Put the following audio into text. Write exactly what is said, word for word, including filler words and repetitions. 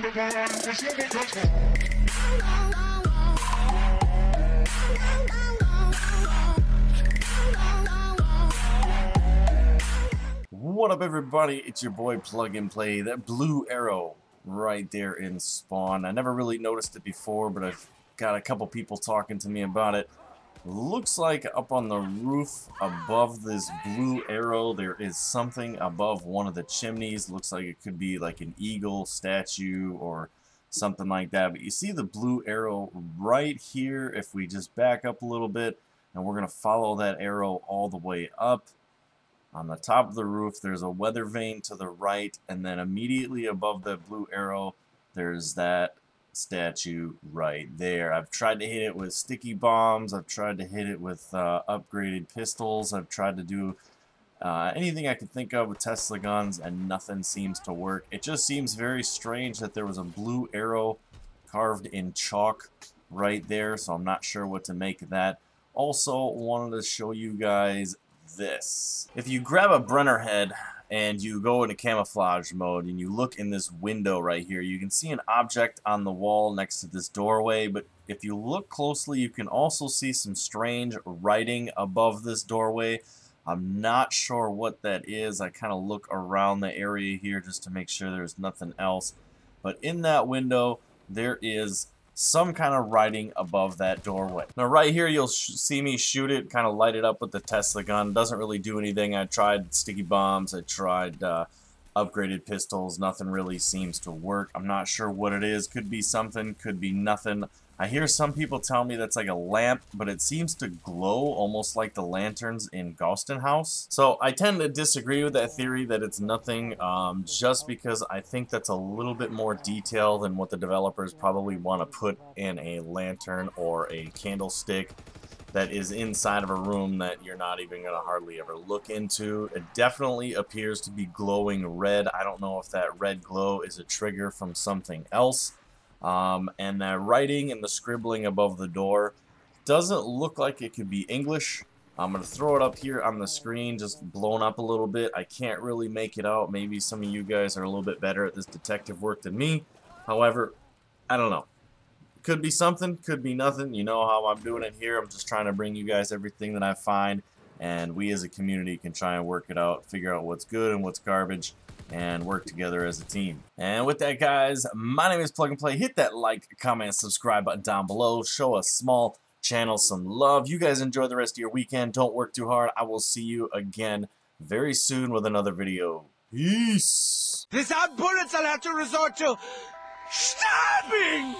to the bar and push your big touch ball. What up, everybody? It's your boy Plug and Play. That blue arrow right there in spawn. I never really noticed it before, but I've got a couple people talking to me about it. Looks like up on the roof above this blue arrow there is something above one of the chimneys. Looks like it could be like an eagle statue or something like that. But you see the blue arrow right here. If we just back up a little bit, and we're gonna follow that arrow all the way up. On the top of the roof there's a weather vane to the right, and then immediately above the blue arrow there's that statue right there. I've tried to hit it with sticky bombs. I've tried to hit it with uh, upgraded pistols. I've tried to do uh, anything I could think of with Tesla guns, and nothing seems to work. It just seems very strange that there was a blue arrow carved in chalk right there, so I'm not sure what to make of that. Also wanted to show you guys this. If you grab a Brenner head and you go into camouflage mode and you look in this window right here, you can see an object on the wall next to this doorway. But if you look closely, you can also see some strange writing above this doorway. I'm not sure what that is. I kind of look around the area here just to make sure there's nothing else. But in that window, there is some kind of writing above that doorway. Now right here you'll sh see me shoot it, kind of light it up with the Tesla gun. Doesn't really do anything. I tried sticky bombs, I tried uh, upgraded pistols, nothing really seems to work. I'm not sure what it is. Could be something, could be nothing. I hear some people tell me that's like a lamp, but it seems to glow almost like the lanterns in Gaustin House. So I tend to disagree with that theory that it's nothing, um, just because I think that's a little bit more detail than what the developers probably want to put in a lantern or a candlestick that is inside of a room that you're not even going to hardly ever look into. It definitely appears to be glowing red. I don't know if that red glow is a trigger from something else. Um, and that writing and the scribbling above the door doesn't look like it could be English. I'm going to throw it up here on the screen, just blown up a little bit. I can't really make it out. Maybe some of you guys are a little bit better at this detective work than me. However, I don't know. Could be something, could be nothing. You know how I'm doing it here. I'm just trying to bring you guys everything that I find, and we as a community can try and work it out, figure out what's good and what's garbage, and work together as a team. And with that, guys, my name is Plug and Play. Hit that like, comment, subscribe button down below. Show a small channel some love. You guys enjoy the rest of your weekend. Don't work too hard. I will see you again very soon with another video. Peace. These are bullets I'll have to resort to stabbing.